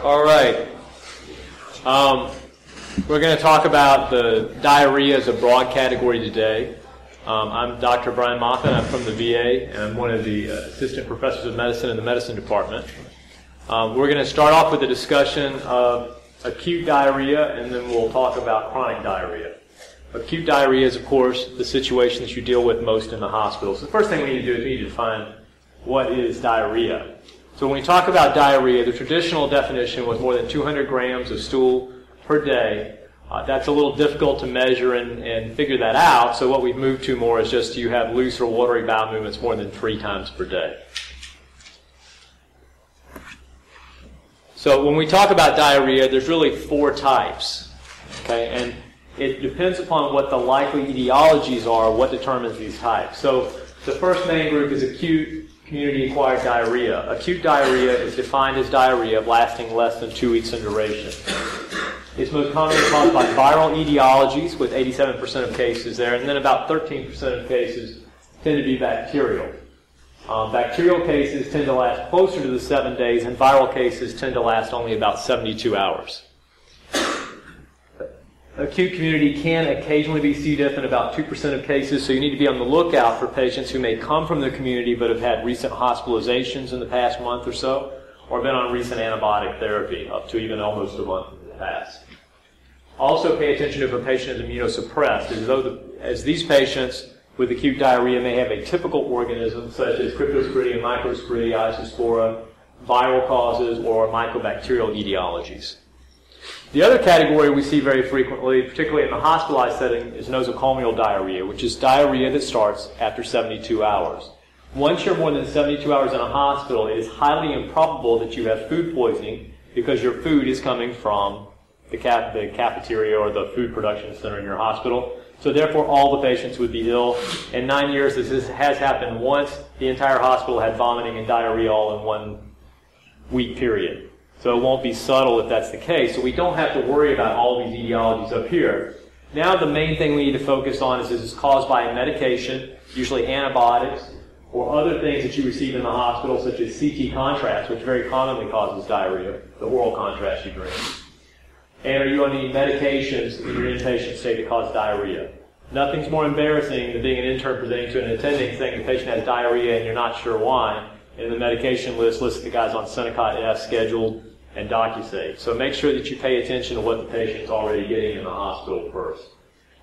All right. We're going to talk about the diarrhea as a broad category today. I'm Dr. Brian Moffitt. I'm from the VA, and I'm one of the assistant professors of medicine in the medicine department. We're going to start off with a discussion of acute diarrhea, and then we'll talk about chronic diarrhea. Acute diarrhea is, of course, the situation that you deal with most in the hospital. So the first thing we need to do is we need to define what is diarrhea. So when we talk about diarrhea, the traditional definition was more than 200 grams of stool per day. That's a little difficult to measure and figure that out, so what we've moved to more is just you have loose or watery bowel movements more than 3 times per day. So when we talk about diarrhea, there's really 4 types, okay? And it depends upon what the likely etiologies are, what determines these types. So the first main group is acute community-acquired diarrhea. Acute diarrhea is defined as diarrhea lasting less than 2 weeks in duration. It's most commonly caused by viral etiologies, with 87% of cases there, and then about 13% of cases tend to be bacterial. Bacterial cases tend to last closer to the 7 days, and viral cases tend to last only about 72 hours. Acute community can occasionally be C. diff in about 2% of cases, so you need to be on the lookout for patients who may come from the community but have had recent hospitalizations in the past month or so, or been on recent antibiotic therapy, up to even almost a month in the past. Also pay attention if a patient is immunosuppressed, as these patients with acute diarrhea may have atypical organisms such as cryptosporidium, microsporidia, isospora, viral causes, or mycobacterial etiologies. The other category we see very frequently, particularly in the hospitalized setting, is nosocomial diarrhea, which is diarrhea that starts after 72 hours. Once you're more than 72 hours in a hospital, it is highly improbable that you have food poisoning because your food is coming from the cafeteria or the food production center in your hospital. So therefore, all the patients would be ill. In 9 years, this has happened once. The entire hospital had vomiting and diarrhea all in 1 week period. So it won't be subtle if that's the case. So we don't have to worry about all these etiologies up here. Now the main thing we need to focus on is this is caused by a medication, usually antibiotics, or other things that you receive in the hospital, such as CT contrast, which very commonly causes diarrhea, the oral contrast you drink. And are you on any medications in your inpatient state that cause diarrhea? Nothing's more embarrassing than being an intern presenting to an attending saying the patient has diarrhea and you're not sure why, and the medication list lists the guys on Sennecott F scheduled and DocuSave. So make sure that you pay attention to what the patient's already getting in the hospital first.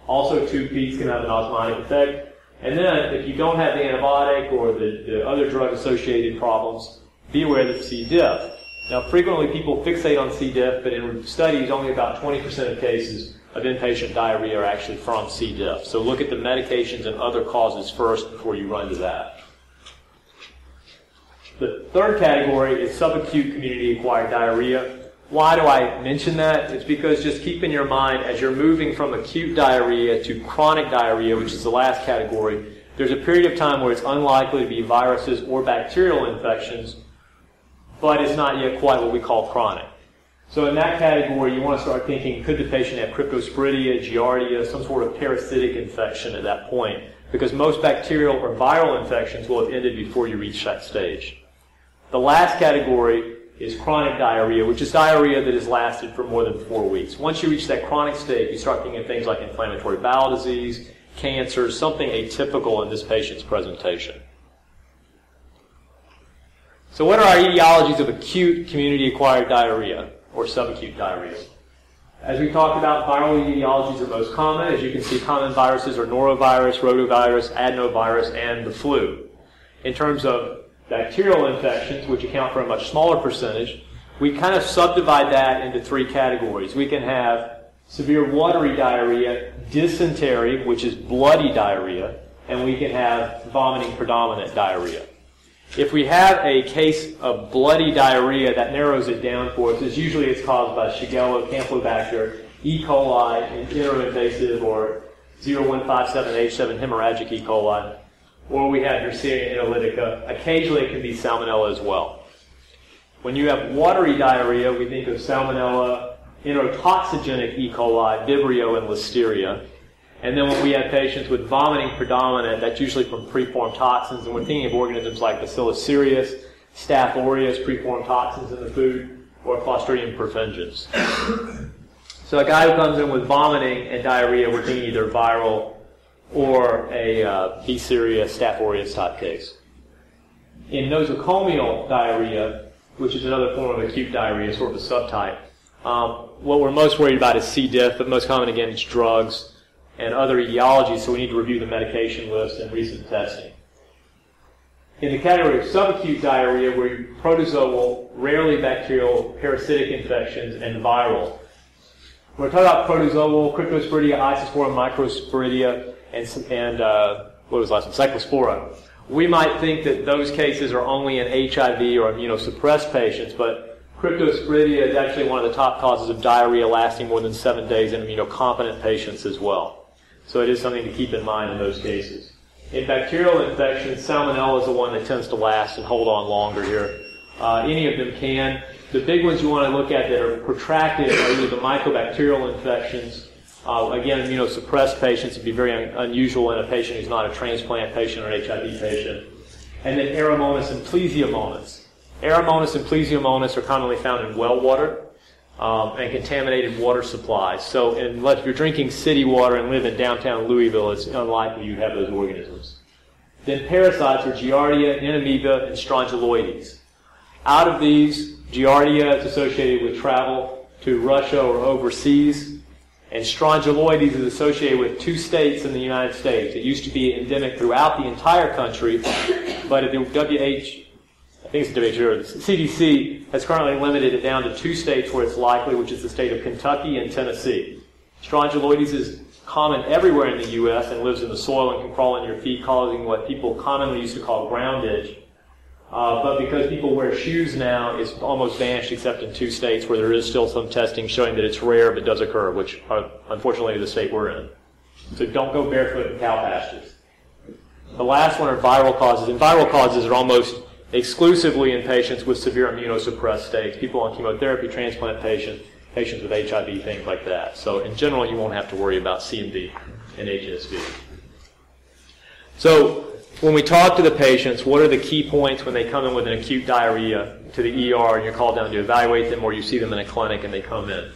Also, two peaks can have an osmotic effect. And then, if you don't have the antibiotic or the other drug-associated problems, be aware of C. diff. Now, frequently people fixate on C. diff, but in studies, only about 20% of cases of inpatient diarrhea are actually from C. diff. So look at the medications and other causes first before you run to that. The third category is subacute community-acquired diarrhea. Why do I mention that? It's because just keep in your mind, as you're moving from acute diarrhea to chronic diarrhea, which is the last category, there's a period of time where it's unlikely to be viruses or bacterial infections, but it's not yet quite what we call chronic. So in that category, you want to start thinking, could the patient have cryptosporidia, Giardia, some sort of parasitic infection at that point? Because most bacterial or viral infections will have ended before you reach that stage. The last category is chronic diarrhea, which is diarrhea that has lasted for more than 4 weeks. Once you reach that chronic state, you start thinking of things like inflammatory bowel disease, cancer, something atypical in this patient's presentation. So what are our etiologies of acute community-acquired diarrhea or subacute diarrhea? As we talked about, viral etiologies are most common. As you can see, common viruses are norovirus, rotavirus, adenovirus, and the flu. In terms of bacterial infections, which account for a much smaller percentage, we kind of subdivide that into 3 categories. We can have severe watery diarrhea, dysentery, which is bloody diarrhea, and we can have vomiting predominant diarrhea. If we have a case of bloody diarrhea, that narrows it down for us. Usually it's caused by Shigella, Campylobacter, E. coli, and enteroinvasive or 0157H7 hemorrhagic E. coli, or we have Yersinia analytica. Occasionally it can be Salmonella as well. When you have watery diarrhea, we think of Salmonella, enterotoxigenic E. coli, Vibrio, and Listeria. And then when we have patients with vomiting predominant, that's usually from preformed toxins, and we're thinking of organisms like Bacillus cereus, Staph aureus, preformed toxins in the food, or Clostridium perfringens. So a guy who comes in with vomiting and diarrhea, we're thinking either viral or a B. seria Staph aureus type case. In nosocomial diarrhea, which is another form of acute diarrhea, sort of a subtype, what we're most worried about is C. diff, but most common again is drugs and other etiologies, so we need to review the medication list and recent testing. In the category of subacute diarrhea, where you protozoal, rarely bacterial, parasitic infections, and viral. We're talking about protozoal, cryptosporidia, isospora, microsporidia, and what was the last one? Cyclospora. We might think that those cases are only in HIV or immunosuppressed patients, but cryptosporidia is actually one of the top causes of diarrhea lasting more than 7 days in immunocompetent patients as well. So it is something to keep in mind in those cases. In bacterial infections, Salmonella is the one that tends to last and hold on longer here. Any of them can. The big ones you want to look at that are protracted are either the mycobacterial infections. Again, immunosuppressed patients would be very unusual in a patient who's not a transplant patient or an HIV patient. And then Aeromonas and Plesiomonas. Aeromonas and Plesiomonas are commonly found in well water and contaminated water supplies. So unless you're drinking city water and live in downtown Louisville, it's unlikely you'd have those organisms. Then parasites are Giardia, Nenamoeba, and strongyloides. Out of these, Giardia is associated with travel to Russia or overseas. And strongyloides is associated with 2 states in the United States. It used to be endemic throughout the entire country, but at the CDC has currently limited it down to 2 states where it's likely, which is the state of Kentucky and Tennessee. Strongyloides is common everywhere in the U.S. and lives in the soil and can crawl on your feet, causing what people commonly used to call ground itch. But because people wear shoes now, it's almost vanished except in 2 states where there is still some testing showing that it's rare but does occur, which are unfortunately the state we're in. So don't go barefoot in cow pastures. The last one are viral causes, and viral causes are almost exclusively in patients with severe immunosuppressed states, people on chemotherapy, transplant patients, patients with HIV, things like that. So in general, you won't have to worry about CMV and HSV. So when we talk to the patients, what are the key points when they come in with an acute diarrhea to the ER and you're called down to evaluate them or you see them in a clinic and they come in?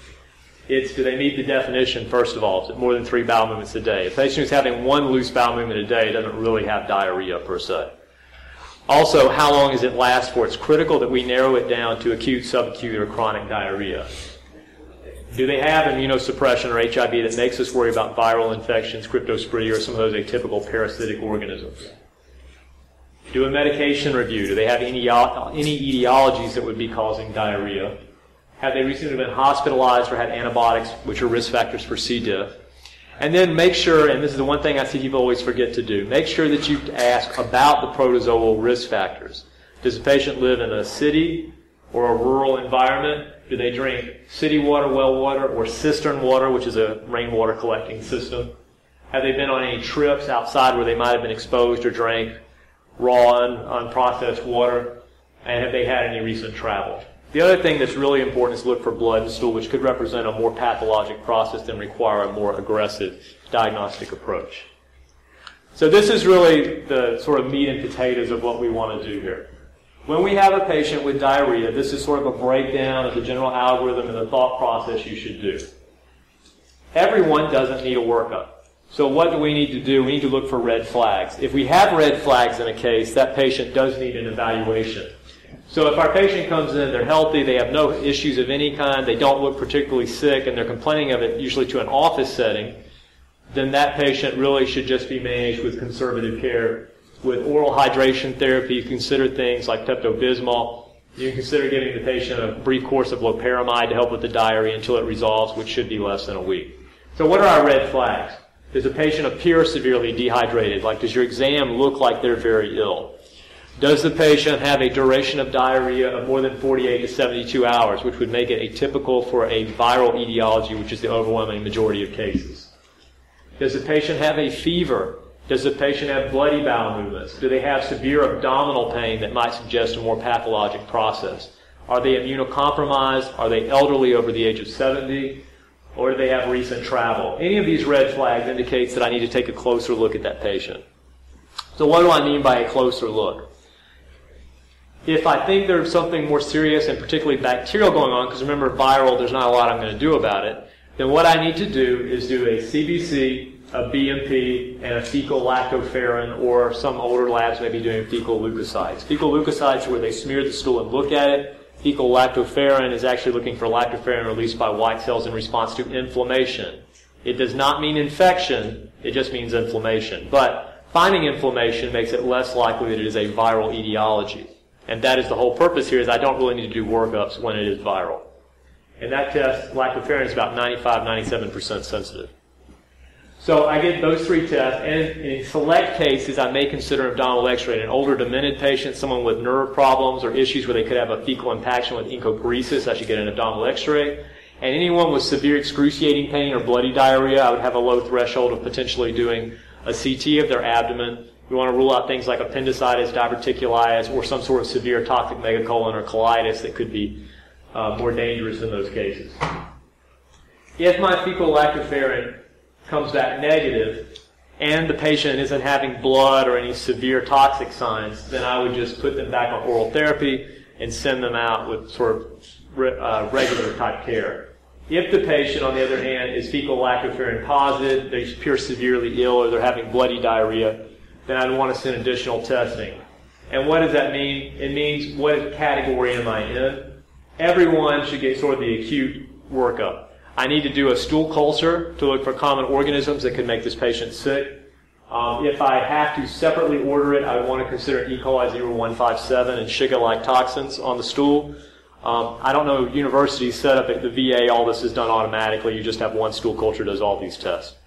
It's do they meet the definition, first of all, more than 3 bowel movements a day. A patient who's having 1 loose bowel movement a day doesn't really have diarrhea per se. Also, how long does it last for? It's critical that we narrow it down to acute, subacute, or chronic diarrhea. Do they have immunosuppression or HIV that makes us worry about viral infections, cryptosporidia, or some of those atypical parasitic organisms? Do a medication review. Do they have any etiologies that would be causing diarrhea? Have they recently been hospitalized or had antibiotics, which are risk factors for C. diff? And then make sure, and this is the one thing I see people always forget to do, make sure that you ask about the protozoal risk factors. Does the patient live in a city or a rural environment? Do they drink city water, well water, or cistern water, which is a rainwater collecting system? Have they been on any trips outside where they might have been exposed or drank raw, unprocessed water, and have they had any recent travel? The other thing that's really important is look for blood and stool, which could represent a more pathologic process and require a more aggressive diagnostic approach. So this is really the sort of meat and potatoes of what we want to do here. When we have a patient with diarrhea, this is sort of a breakdown of the general algorithm and the thought process you should do. Everyone doesn't need a workup. So what do we need to do? We need to look for red flags. If we have red flags in a case, that patient does need an evaluation. So if our patient comes in, they're healthy, they have no issues of any kind, they don't look particularly sick, and they're complaining of it usually to an office setting, then that patient really should just be managed with conservative care. With oral hydration therapy, you consider things like Pepto-Bismol. You consider giving the patient a brief course of Loperamide to help with the diarrhea until it resolves, which should be less than a week. So what are our red flags? Does the patient appear severely dehydrated? Like, does your exam look like they're very ill? Does the patient have a duration of diarrhea of more than 48 to 72 hours, which would make it atypical for a viral etiology, which is the overwhelming majority of cases? Does the patient have a fever? Does the patient have bloody bowel movements? Do they have severe abdominal pain that might suggest a more pathologic process? Are they immunocompromised? Are they elderly over the age of 70? Or do they have recent travel? Any of these red flags indicates that I need to take a closer look at that patient. So what do I mean by a closer look? If I think there's something more serious and particularly bacterial going on, because remember, viral, there's not a lot I'm going to do about it, then what I need to do is do a CBC, a BMP, and a fecal lactoferrin, or some older labs may be doing fecal leukocytes. Fecal leukocytes are where they smear the stool and look at it. Fecal lactoferrin is actually looking for lactoferrin released by white cells in response to inflammation. It does not mean infection, it just means inflammation. But finding inflammation makes it less likely that it is a viral etiology. And that is the whole purpose here, is I don't really need to do workups when it is viral. And that test, lactoferrin, is about 95–97% sensitive. So I get those three tests, and in select cases I may consider abdominal x-ray. An older demented patient, someone with nerve problems or issues where they could have a fecal impaction with encoparesis, I should get an abdominal x-ray. And anyone with severe excruciating pain or bloody diarrhea, I would have a low threshold of potentially doing a CT of their abdomen. We want to rule out things like appendicitis, diverticulitis, or some sort of severe toxic megacolon or colitis that could be more dangerous in those cases. If my fecal lactoferrin comes back negative and the patient isn't having blood or any severe toxic signs, then I would just put them back on oral therapy and send them out with sort of regular type care. If the patient, on the other hand, is fecal lactoferrin positive, they appear severely ill, or they're having bloody diarrhea, then I'd want to send additional testing. And what does that mean? It means, what category am I in? Everyone should get sort of the acute workup. I need to do a stool culture to look for common organisms that could make this patient sick. If I have to separately order it, I would want to consider E. coli 0157 and Shiga-like toxins on the stool. I don't know, universities set up at the VA, all this is done automatically. You just have one stool culture does all these tests.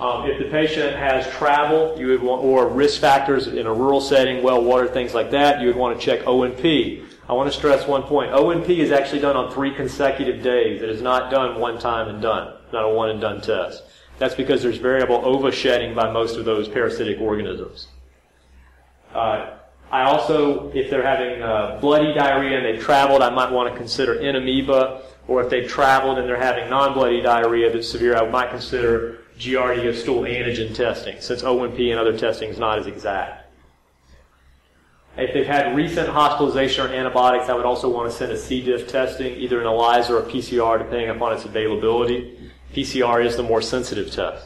If the patient has travel, you would want, or risk factors in a rural setting, well water, things like that, you would want to check O&P. I want to stress one point. O&P is actually done on 3 consecutive days. It is not done one time and done, not a one and done test. That's because there's variable overshedding by most of those parasitic organisms. I also, if they're having bloody diarrhea and they've traveled, I might want to consider entamoeba, or if they've traveled and they're having non-bloody diarrhea that's severe, I might consider Giardia stool antigen testing, since O&P and other testing is not as exact. If they've had recent hospitalization or antibiotics, I would also want to send a C. diff testing, either an ELISA or a PCR, depending upon its availability. PCR is the more sensitive test.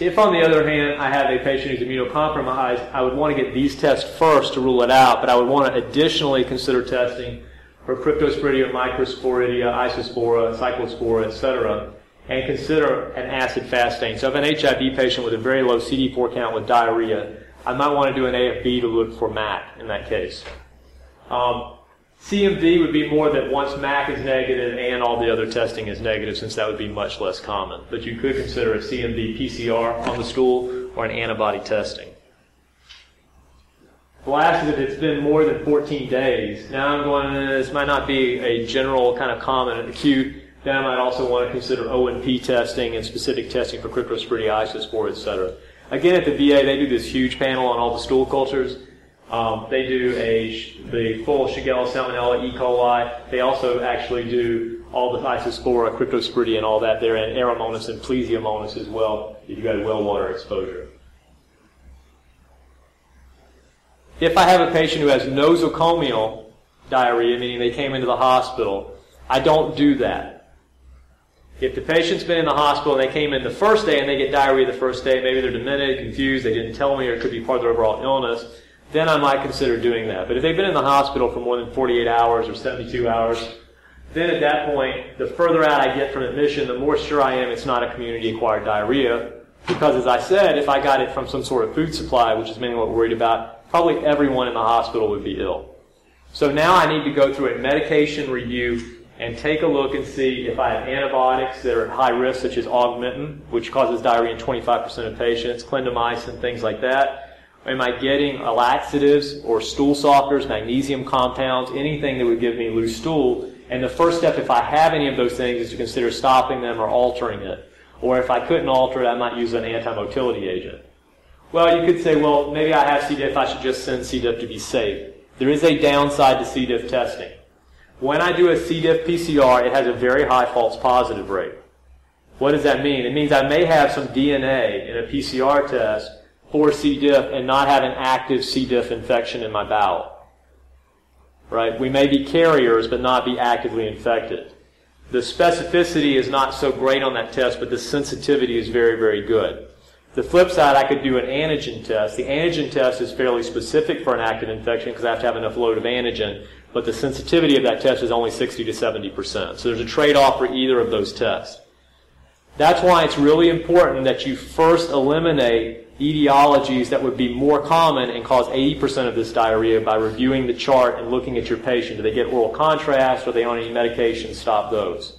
If, on the other hand, I have a patient who's immunocompromised, I would want to get these tests first to rule it out, but I would want to additionally consider testing for cryptosporidium, microsporidia, isospora, cyclospora, etc., and consider an acid fast stain. So if an HIV patient with a very low CD4 count with diarrhea, I might want to do an AFB to look for MAC in that case. CMV would be more that once MAC is negative and all the other testing is negative, since that would be much less common. But you could consider a CMV PCR on the stool or an antibody testing. The last is if it's been more than 14 days. Now I'm going, this might not be a general kind of common and acute. Then I might also want to consider O&P testing and specific testing for cryptosporidia, isospora, etc. Again, at the VA, they do this huge panel on all the stool cultures. They do the full Shigella, Salmonella, E. coli. They also actually do all the isospora, cryptosporidia, and all that there, and Aeromonas and Plesiomonas as well, if you've got well water exposure. If I have a patient who has nosocomial diarrhea, meaning they came into the hospital, I don't do that. If the patient's been in the hospital and they came in the first day and they get diarrhea the first day, maybe they're demented, confused, they didn't tell me, or it could be part of their overall illness, then I might consider doing that. But if they've been in the hospital for more than 48 hours or 72 hours, then at that point, the further out I get from admission, the more sure I am it's not a community-acquired diarrhea. Because, as I said, if I got it from some sort of food supply, which is mainly what we're worried about, probably everyone in the hospital would be ill. So now I need to go through a medication review and take a look and see if I have antibiotics that are at high risk, such as augmentin, which causes diarrhea in 25% of patients, clindamycin, things like that. Am I getting laxatives or stool softeners, magnesium compounds, anything that would give me loose stool? And the first step, if I have any of those things, is to consider stopping them or altering it. Or if I couldn't alter it, I might use an antimotility agent. Well, you could say, well, maybe I have C. diff, I should just send C. diff to be safe. There is a downside to C. diff testing. When I do a C. diff PCR, it has a very high false positive rate. What does that mean? It means I may have some DNA in a PCR test for C. diff and not have an active C. diff infection in my bowel. Right? We may be carriers but not be actively infected. The specificity is not so great on that test, but the sensitivity is very, very good. The flip side, I could do an antigen test. The antigen test is fairly specific for an active infection because I have to have enough load of antigen, but the sensitivity of that test is only 60 to 70%. So there's a trade-off for either of those tests. That's why it's really important that you first eliminate etiologies that would be more common and cause 80% of this diarrhea by reviewing the chart and looking at your patient. Do they get oral contrast? Are they on any medication? Stop those.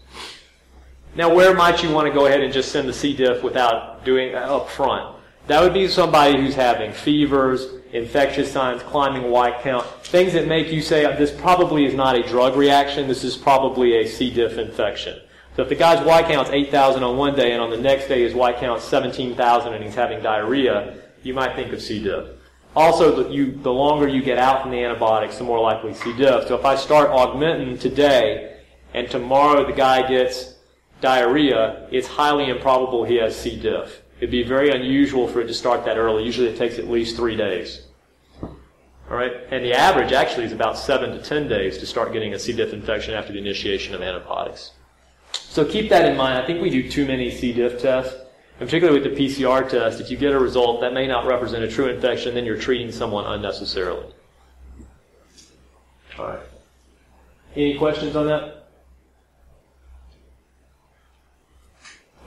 Now, where might you want to go ahead and just send the C. diff without doing up front? That would be somebody who's having fevers, infectious signs, climbing white count, things that make you say, this probably is not a drug reaction, this is probably a C. diff infection. So if the guy's white count's 8,000 on one day and on the next day his white count's 17,000 and he's having diarrhea, you might think of C. diff. Also, the longer you get out from the antibiotics, the more likely C. diff. So if I start augmentin today and tomorrow the guy gets diarrhea, it's highly improbable he has C. diff. It'd be very unusual for it to start that early. Usually it takes at least 3 days. All right? And the average actually is about 7 to 10 days to start getting a C. diff infection after the initiation of antibiotics. So keep that in mind. I think we do too many C. diff tests, and particularly with the PCR test, if you get a result that may not represent a true infection, then you're treating someone unnecessarily. All right. Any questions on that?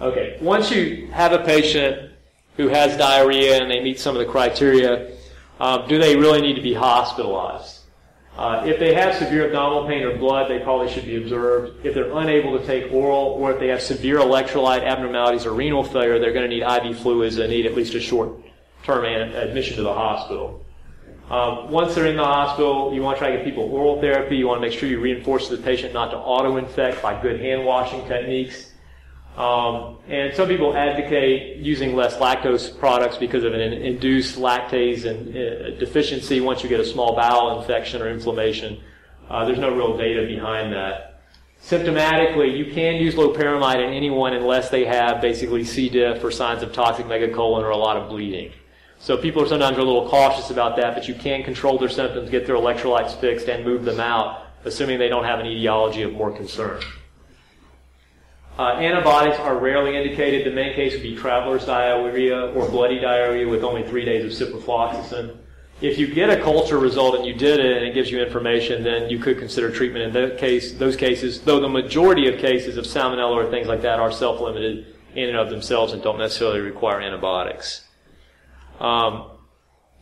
Okay. Once you have a patient who has diarrhea and they meet some of the criteria, do they really need to be hospitalized? If they have severe abdominal pain or blood, they probably should be observed. If they're unable to take oral, or if they have severe electrolyte abnormalities or renal failure, they're going to need IV fluids and need at least a short-term admission to the hospital. Once they're in the hospital, you want to try to get people oral therapy. You want to make sure you reinforce the patient not to auto-infect by good hand-washing techniques. And some people advocate using less lactose products because of an induced lactase deficiency once you get a small bowel infection or inflammation. There's no real data behind that. Symptomatically, you can use loperamide in anyone unless they have basically C. diff or signs of toxic megacolon or a lot of bleeding. So people are sometimes a little cautious about that, but you can control their symptoms, get their electrolytes fixed, and move them out, assuming they don't have an etiology of more concern. Antibiotics are rarely indicated. The main case would be traveler's diarrhea or bloody diarrhea with only 3 days of ciprofloxacin. If you get a culture result and you did it and it gives you information, then you could consider treatment in that case, those cases, though the majority of cases of salmonella or things like that are self-limited in and of themselves and don't necessarily require antibiotics.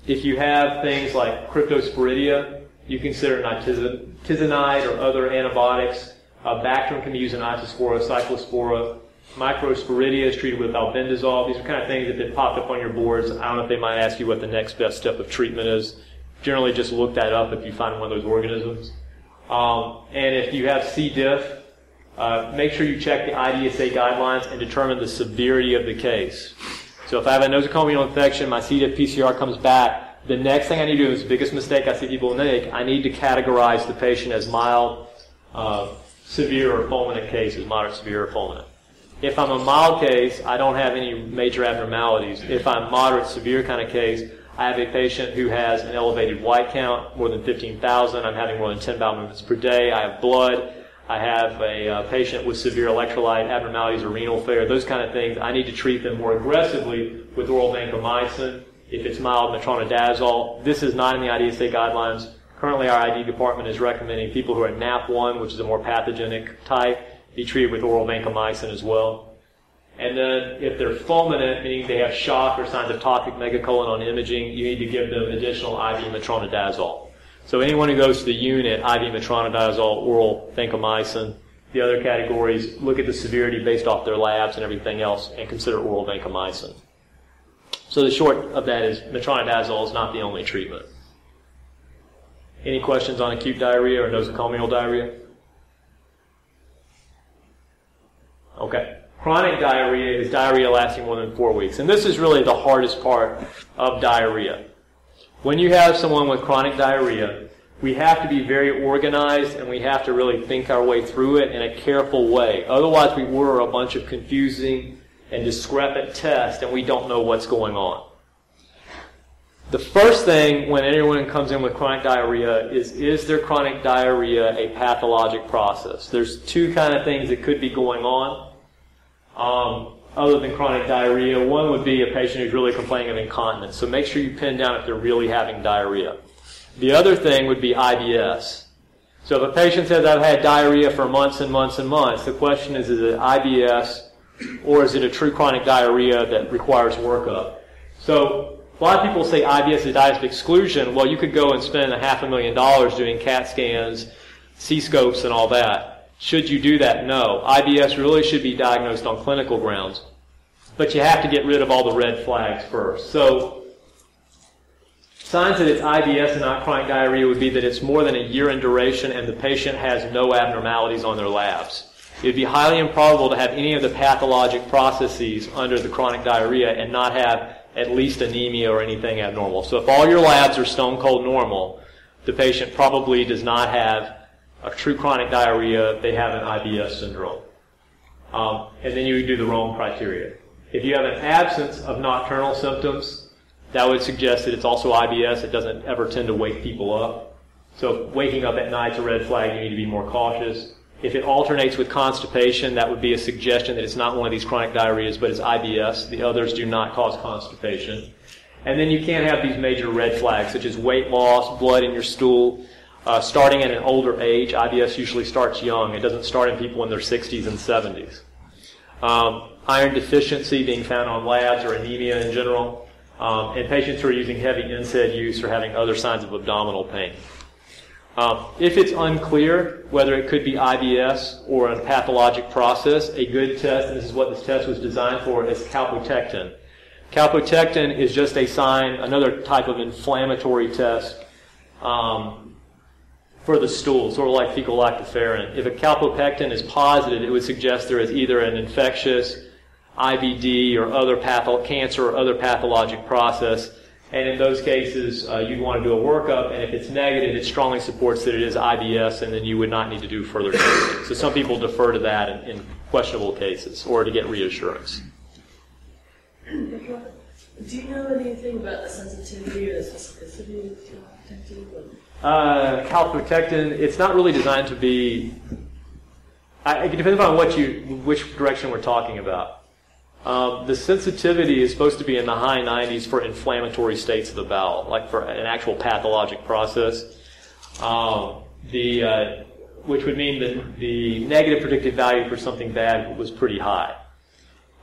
If you have things like cryptosporidia, you consider nitisinide or other antibiotics. Bacterium can be used in isospora, cyclospora. Microsporidia is treated with albendazole. These are kind of things that have popped up on your boards. I don't know if they might ask you what the next best step of treatment is. Generally, just look that up if you find one of those organisms. And if you have C. diff, make sure you check the IDSA guidelines and determine the severity of the case. So if I have a nosocomial infection, my C. diff PCR comes back, the next thing I need to do is the biggest mistake I see people make. I need to categorize the patient as mild, severe or fulminant cases, moderate, severe, or fulminant. If I'm a mild case, I don't have any major abnormalities. If I'm moderate, severe kind of case, I have a patient who has an elevated white count, more than 15,000. I'm having more than 10 bowel movements per day. I have blood. I have a patient with severe electrolyte abnormalities or renal failure, those kind of things. I need to treat them more aggressively with oral vancomycin. If it's mild, metronidazole. This is not in the IDSA guidelines. Currently, our ID department is recommending people who are NAP1, which is a more pathogenic type, be treated with oral vancomycin as well. And then if they're fulminant, meaning they have shock or signs of toxic megacolon on imaging, you need to give them additional IV metronidazole. So anyone who goes to the unit, IV metronidazole, oral vancomycin. The other categories, look at the severity based off their labs and everything else, and consider oral vancomycin. So the short of that is metronidazole is not the only treatment. Any questions on acute diarrhea or nosocomial diarrhea? Okay. Chronic diarrhea is diarrhea lasting more than 4 weeks. And this is really the hardest part of diarrhea. When you have someone with chronic diarrhea, we have to be very organized and we have to really think our way through it in a careful way. Otherwise, we order a bunch of confusing and discrepant tests and we don't know what's going on. The first thing when anyone comes in with chronic diarrhea is their chronic diarrhea a pathologic process? There's two kind of things that could be going on other than chronic diarrhea. One would be a patient who's really complaining of incontinence. So make sure you pin down if they're really having diarrhea. The other thing would be IBS. So if a patient says, I've had diarrhea for months and months and months, the question is it IBS or is it a true chronic diarrhea that requires workup? So a lot of people say IBS is diet of exclusion. Well, you could go and spend $500,000 doing CAT scans, C-scopes, and all that. Should you do that? No. IBS really should be diagnosed on clinical grounds. But you have to get rid of all the red flags first. So signs that it's IBS and not chronic diarrhea would be that it's more than a year in duration and the patient has no abnormalities on their labs. It would be highly improbable to have any of the pathologic processes under the chronic diarrhea and not have at least anemia or anything abnormal. So if all your labs are stone cold normal, the patient probably does not have a true chronic diarrhea. They have an IBS syndrome. And then you would do the wrong criteria. If you have an absence of nocturnal symptoms, that would suggest that it's also IBS. It doesn't ever tend to wake people up. So if waking up at night's a red flag, you need to be more cautious. If it alternates with constipation, that would be a suggestion that it's not one of these chronic diarrheas, but it's IBS. The others do not cause constipation. And then you can't have these major red flags, such as weight loss, blood in your stool, starting at an older age. IBS usually starts young. It doesn't start in people in their 60s and 70s. Iron deficiency being found on labs or anemia in general. And patients who are using heavy NSAID use or having other signs of abdominal pain. If it's unclear whether it could be IBS or a pathologic process, a good test, and this is what this test was designed for, is calprotectin. Calprotectin is just a sign, another type of inflammatory test for the stool, sort of like fecal lactoferrin. If a calprotectin is positive, it would suggest there is either an infectious IBD or other cancer or other pathologic process. And in those cases, you'd want to do a workup, and if it's negative, it strongly supports that it is IBS, and then you would not need to do further testing. So some people defer to that in questionable cases or to get reassurance. Do you know anything about the sensitivity or the specificity of calprotectin? Calprotectin, it's not really designed to be... it depends on which direction we're talking about. The sensitivity is supposed to be in the high 90s for inflammatory states of the bowel, like for an actual pathologic process, which would mean that the negative predictive value for something bad was pretty high.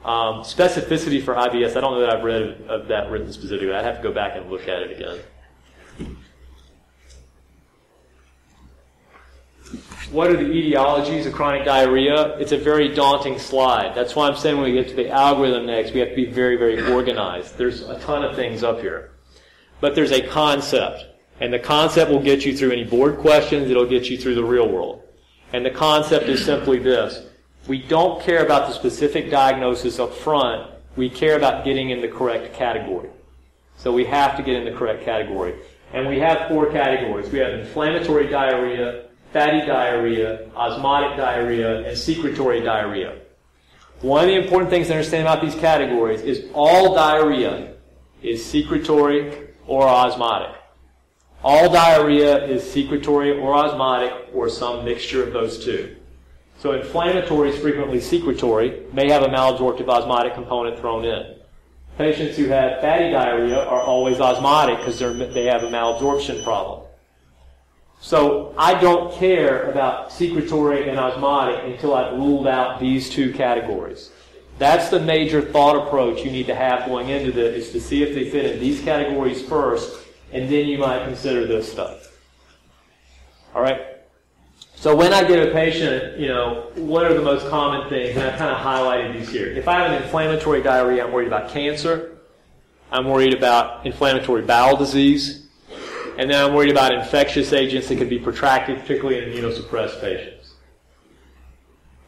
Specificity for IBS, I don't know that I've read of that written specifically. I'd have to go back and look at it again. What are the etiologies of chronic diarrhea? It's a very daunting slide. That's why I'm saying when we get to the algorithm next, we have to be very, very organized. There's a ton of things up here. But there's a concept. And the concept will get you through any board questions. It'll get you through the real world. And the concept is simply this. We don't care about the specific diagnosis up front. We care about getting in the correct category. So we have to get in the correct category. And we have four categories. We have inflammatory diarrhea, fatty diarrhea, osmotic diarrhea, and secretory diarrhea. One of the important things to understand about these categories is all diarrhea is secretory or osmotic. All diarrhea is secretory or osmotic or some mixture of those two. So inflammatory is frequently secretory, may have a malabsorptive osmotic component thrown in. Patients who have fatty diarrhea are always osmotic because they have a malabsorption problem. So I don't care about secretory and osmotic until I've ruled out these two categories. That's the major thought approach you need to have going into this, is to see if they fit in these categories first, and then you might consider this stuff. All right? So when I get a patient, what are the most common things? And I've kind of highlighted these here. If I have an inflammatory diarrhea, I'm worried about cancer. I'm worried about inflammatory bowel disease. And then I'm worried about infectious agents that can be protracted, particularly in immunosuppressed patients.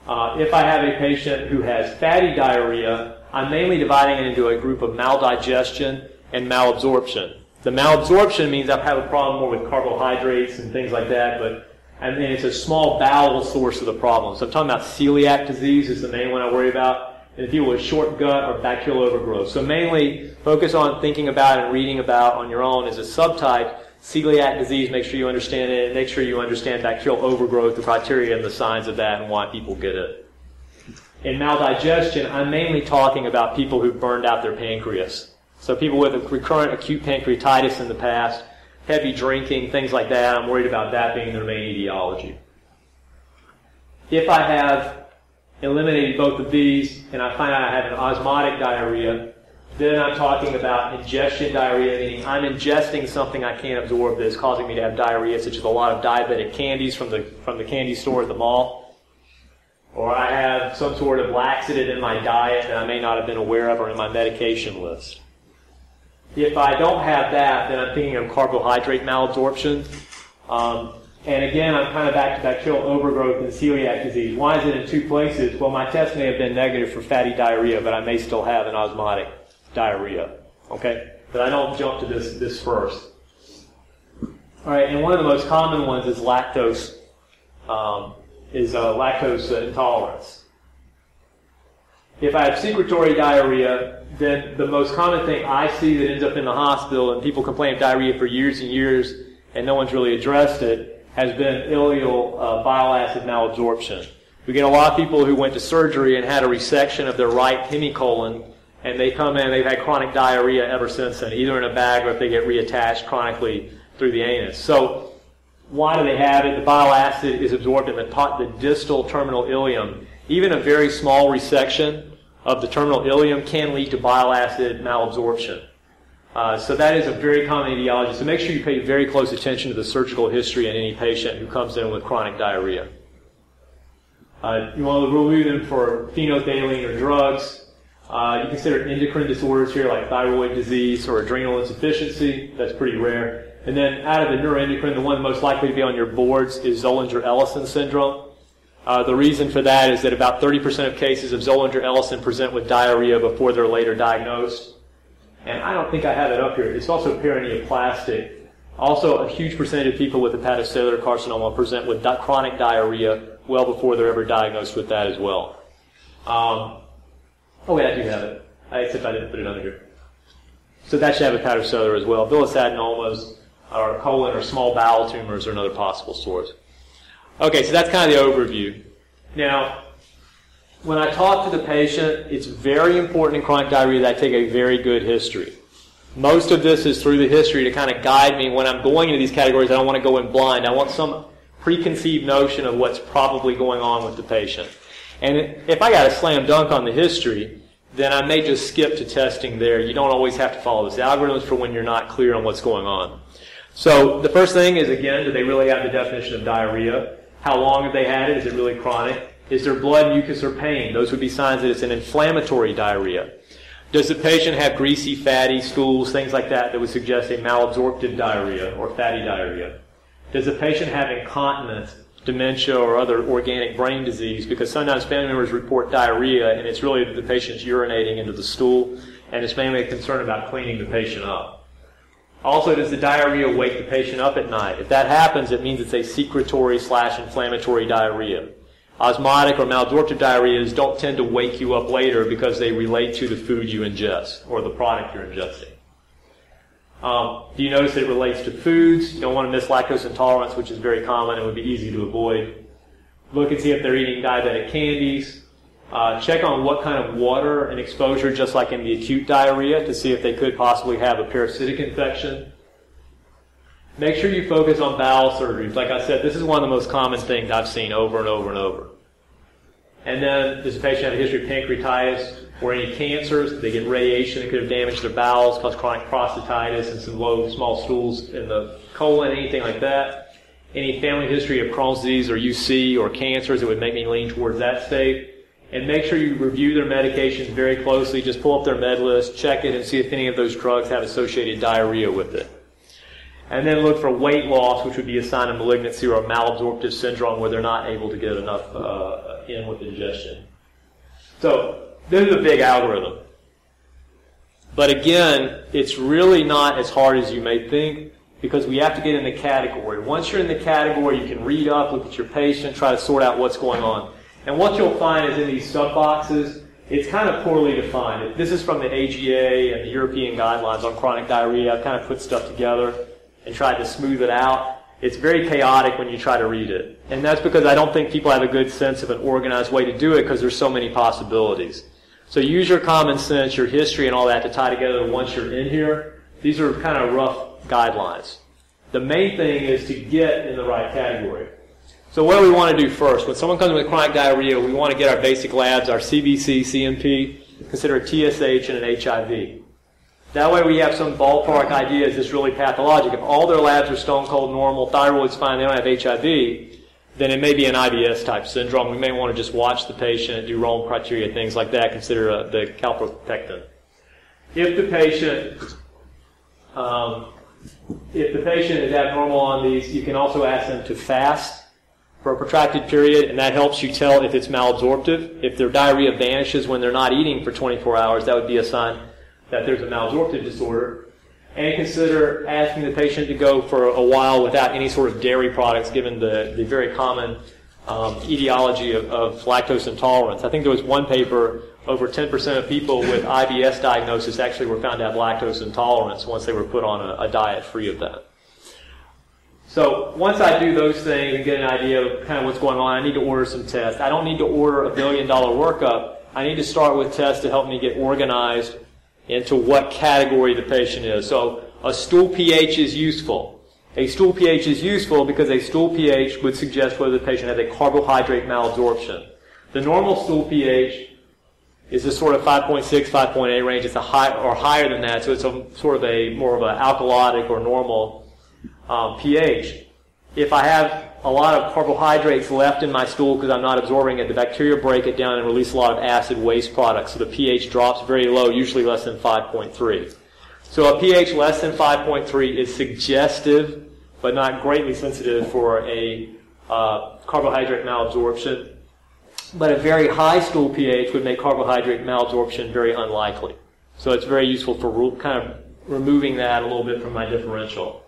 If I have a patient who has fatty diarrhea, I'm mainly dividing it into a group of maldigestion and malabsorption. The malabsorption means I have a problem more with carbohydrates and things like that, and it's a small bowel source of the problem. So I'm talking about celiac disease is the main one I worry about. if you will, short gut or bacterial overgrowth. So mainly focus on thinking about and reading about on your own as a subtype. Celiac disease, make sure you understand it, and make sure you understand bacterial overgrowth, the criteria and the signs of that and why people get it. In maldigestion, I'm mainly talking about people who burned out their pancreas. So people with a recurrent acute pancreatitis in the past, heavy drinking, things like that, I'm worried about that being their main etiology. If I have eliminated both of these and I find out I have an osmotic diarrhea, then I'm talking about ingestion diarrhea, meaning I'm ingesting something I can't absorb that's causing me to have diarrhea, such as a lot of diabetic candies from the candy store at the mall. Or I have some sort of laxative in my diet that I may not have been aware of or in my medication list. If I don't have that, then I'm thinking of carbohydrate malabsorption. And again, I'm kind of back to bacterial overgrowth and celiac disease. Why is it in two places? Well, my test may have been negative for fatty diarrhea, but I may still have an osmotic diarrhea. Okay? But I don't jump to this first. All right, and one of the most common ones is lactose intolerance. If I have secretory diarrhea, then the most common thing I see that ends up in the hospital, and people complain of diarrhea for years and years, and no one's really addressed it, has been ileal bile acid malabsorption. We get a lot of people who went to surgery and had a resection of their right hemicolon, and they come in and they've had chronic diarrhea ever since then, either in a bag or if they get reattached chronically through the anus. So why do they have it? The bile acid is absorbed in the distal terminal ileum. Even a very small resection of the terminal ileum can lead to bile acid malabsorption. So that is a very common etiology. So make sure you pay very close attention to the surgical history in any patient who comes in with chronic diarrhea. You want to review them for phenothaline or drugs. You consider endocrine disorders here like thyroid disease or adrenal insufficiency. That's pretty rare. And then out of the neuroendocrine, the one most likely to be on your boards is Zollinger-Ellison syndrome. The reason for that is that about 30% of cases of Zollinger-Ellison present with diarrhea before they're later diagnosed. And I don't think I have it up here. It's also perineoplastic. Also, a huge percentage of people with hepatocellular carcinoma present with chronic diarrhea well before they're ever diagnosed with that as well. Oh, wait, I do have it. Except I didn't put it under here. So that should have hepatocellular as well. Villisadenomas, or colon, or small bowel tumors are another possible source. Okay, so that's kind of the overview. Now, when I talk to the patient, it's very important in chronic diarrhea that I take a very good history. Most of this is through the history to kind of guide me when I'm going into these categories. I don't want to go in blind. I want some preconceived notion of what's probably going on with the patient. And if I got a slam dunk on the history, then I may just skip to testing there. You don't always have to follow this algorithm for when you're not clear on what's going on. So the first thing is, again, do they really have the definition of diarrhea? How long have they had it? Is it really chronic? Is there blood, mucus, or pain? Those would be signs that it's an inflammatory diarrhea. Does the patient have greasy, fatty stools, things like that that would suggest a malabsorptive diarrhea or fatty diarrhea? Does the patient have incontinence, dementia, or other organic brain disease? Because sometimes family members report diarrhea, and it's really the patient's urinating into the stool, and it's mainly a concern about cleaning the patient up. Also, does the diarrhea wake the patient up at night? If that happens, it means it's a secretory/inflammatory diarrhea. Osmotic or malabsorptive diarrheas don't tend to wake you up later because they relate to the food you ingest or the product you're ingesting. Do you notice that it relates to foods? You don't want to miss lactose intolerance, which is very common and would be easy to avoid. Look and see if they're eating diabetic candies. Check on what kind of water and exposure, just like in the acute diarrhea, to see if they could possibly have a parasitic infection. Make sure you focus on bowel surgeries. Like I said, this is one of the most common things I've seen over and over and over. And then, does the patient have a history of pancreatitis or any cancers? Did they get radiation that could have damaged their bowels, caused chronic prostatitis and some low, small stools in the colon, anything like that? Any family history of Crohn's disease or UC or cancers that would make me lean towards that state? And make sure you review their medications very closely. Just pull up their med list, check it, and see if any of those drugs have associated diarrhea with it. And then look for weight loss, which would be a sign of malignancy or a malabsorptive syndrome where they're not able to get enough in with ingestion. So this is a big algorithm. But again, it's really not as hard as you may think because we have to get in the category. Once you're in the category, you can read up, look at your patient, try to sort out what's going on. And what you'll find is in these sub-boxes It's kind of poorly defined. This is from the AGA and the European guidelines on chronic diarrhea. I've kind of put stuff together and tried to smooth it out. It's very chaotic when you try to read it. And that's because I don't think people have a good sense of an organized way to do it because there's so many possibilities. So use your common sense, your history, and all that to tie together once you're in here. These are kind of rough guidelines. The main thing is to get in the right category. So what do we want to do first? When someone comes with chronic diarrhea, we want to get our basic labs, our CBC, CMP, consider a TSH and an HIV. That way we have some ballpark idea, is this really pathologic? If all their labs are stone cold normal, thyroid's fine, they don't have HIV, then it may be an IBS type syndrome. We may want to just watch the patient, do Rome criteria, things like that, consider the calprotectin. If the patient is abnormal on these, you can also ask them to fast for a protracted period, and that helps you tell if it's malabsorptive. If their diarrhea vanishes when they're not eating for 24 hours, that would be a sign that there's a malabsorptive disorder, and consider asking the patient to go for a while without any sort of dairy products, given the very common etiology of lactose intolerance. I think there was one paper, over 10% of people with IBS diagnosis actually were found to have lactose intolerance once they were put on a diet free of that. So once I do those things and get an idea of kind of what's going on, I need to order some tests. I don't need to order a $1 billion workup. I need to start with tests to help me get organized into what category the patient is. So a stool pH is useful. A stool pH is useful because a stool pH would suggest whether the patient has a carbohydrate malabsorption. The normal stool pH is this sort of 5.6, 5.8 range. It's a high or higher than that, so it's a sort of a more of an alkalotic or normal pH. If I have a lot of carbohydrates left in my stool because I'm not absorbing it, the bacteria break it down and release a lot of acid waste products. So the pH drops very low, usually less than 5.3. So a pH less than 5.3 is suggestive, but not greatly sensitive for a carbohydrate malabsorption. But a very high stool pH would make carbohydrate malabsorption very unlikely. So it's very useful for kind of removing that a little bit from my differential.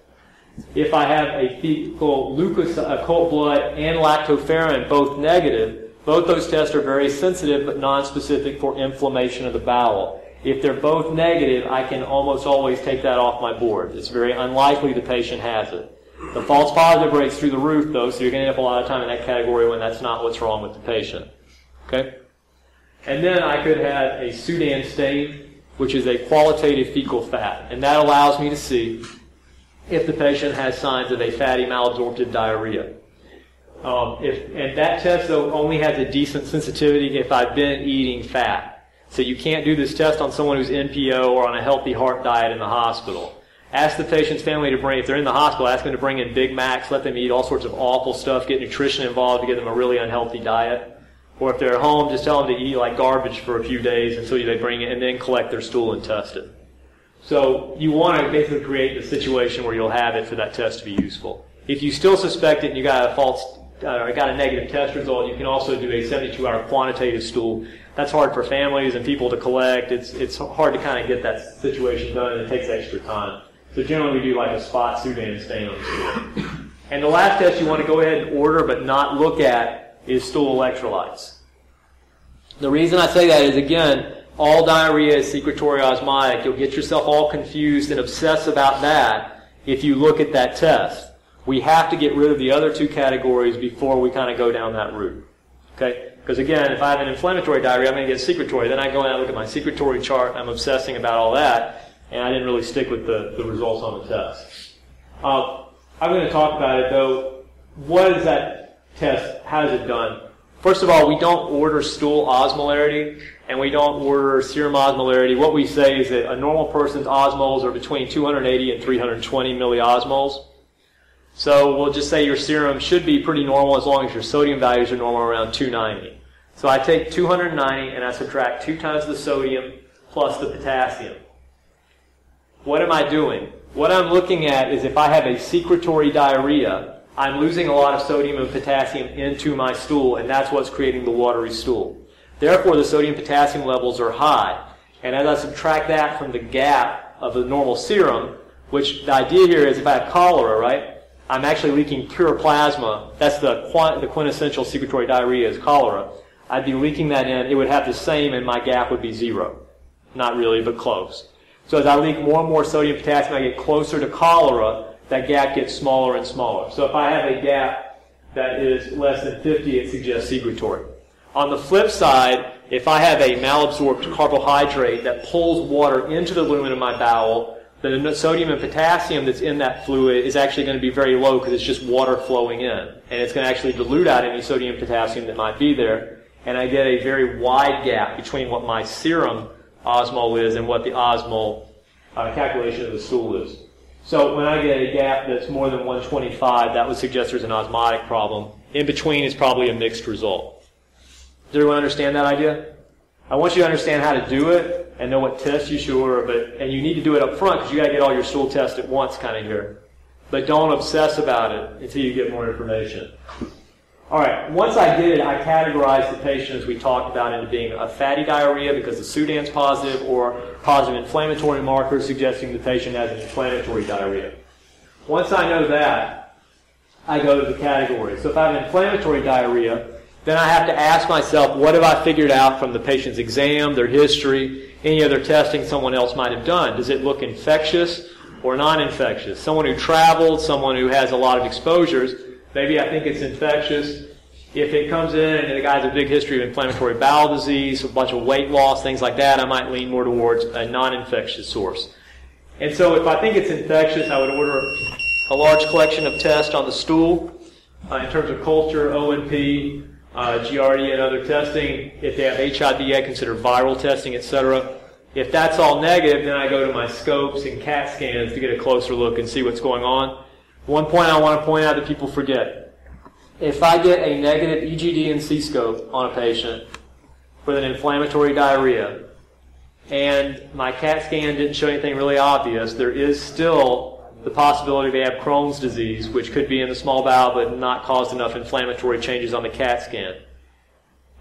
If I have a fecal leukocyte, cold blood, and lactoferrin, both negative, both those tests are very sensitive but nonspecific for inflammation of the bowel. If they're both negative, I can almost always take that off my board. It's very unlikely the patient has it. The false positive rate's through the roof, though, so you're going to end up a lot of time in that category when that's not what's wrong with the patient. Okay? And then I could have a Sudan stain, which is a qualitative fecal fat, and that allows me to see if the patient has signs of a fatty malabsorptive diarrhea. And that test, though, only has a decent sensitivity if I've been eating fat. So you can't do this test on someone who's NPO or on a healthy heart diet in the hospital. Ask the patient's family to bring, if they're in the hospital, ask them to bring in Big Macs, let them eat all sorts of awful stuff, get nutrition involved to get them a really unhealthy diet. Or if they're at home, just tell them to eat like garbage for a few days until they bring it and then collect their stool and test it. So you want to basically create the situation where you'll have it for that test to be useful. If you still suspect it and you got a false, or got a negative test result, you can also do a 72-hour quantitative stool. That's hard for families and people to collect. It's hard to kind of get that situation done, and it takes extra time. So generally we do like a spot Sudan stain on the stool. And the last test you want to go ahead and order but not look at is stool electrolytes. The reason I say that is, again, all diarrhea is secretory osmotic. You'll get yourself all confused and obsess about that if you look at that test. We have to get rid of the other two categories before we kind of go down that route. Okay? Because again, if I have an inflammatory diarrhea, I'm going to get secretory. Then I go out and look at my secretory chart. I'm obsessing about all that, and I didn't really stick with the results on the test. I'm going to talk about it, though. What is that test? How is it done? First of all, we don't order stool osmolarity, and we don't order serum osmolarity. What we say is that a normal person's osmoles are between 280 and 320 milliosmoles. So we'll just say your serum should be pretty normal as long as your sodium values are normal around 290. So I take 290 and I subtract 2 times the sodium plus the potassium. What am I doing? What I'm looking at is if I have a secretory diarrhea, I'm losing a lot of sodium and potassium into my stool, and that's what's creating the watery stool. Therefore, the sodium-potassium levels are high. And as I subtract that from the gap of the normal serum, which the idea here is if I have cholera, right, I'm actually leaking pure plasma. That's the quintessential secretory diarrhea is cholera. I'd be leaking that in. It would have the same, and my gap would be zero. Not really, but close. So as I leak more and more sodium potassium, I get closer to cholera, that gap gets smaller and smaller. So if I have a gap that is less than 50, it suggests secretory. On the flip side, if I have a malabsorbed carbohydrate that pulls water into the lumen of my bowel, then the sodium and potassium that's in that fluid is actually going to be very low because it's just water flowing in. And it's going to actually dilute out any sodium and potassium that might be there. And I get a very wide gap between what my serum osmol is and what the osmol calculation of the stool is. So when I get a gap that's more than 125, that would suggest there's an osmotic problem. In between is probably a mixed result. Does everyone understand that idea? I want you to understand how to do it and know what tests you should order, and you need to do it up front because you got to get all your stool tests at once kind of here. But don't obsess about it until you get more information. All right, once I did it, I categorized the patient, as we talked about, into being a fatty diarrhea because the Sudan's positive or positive inflammatory markers suggesting the patient has an inflammatory diarrhea. Once I know that, I go to the category. So if I have an inflammatory diarrhea, then I have to ask myself, what have I figured out from the patient's exam, their history, any other testing someone else might have done? Does it look infectious or non-infectious? Someone who traveled, someone who has a lot of exposures. Maybe I think it's infectious. If it comes in and the guy has a big history of inflammatory bowel disease, a bunch of weight loss, things like that, I might lean more towards a non-infectious source. And so if I think it's infectious, I would order a large collection of tests on the stool in terms of culture, ONP, Giardia, and other testing. If they have HIV, I consider viral testing, etc. If that's all negative, then I go to my scopes and CAT scans to get a closer look and see what's going on. One point I want to point out that people forget. If I get a negative EGD and C-scope on a patient with an inflammatory diarrhea, and my CAT scan didn't show anything really obvious, there is still the possibility they have Crohn's disease, which could be in the small bowel but not caused enough inflammatory changes on the CAT scan.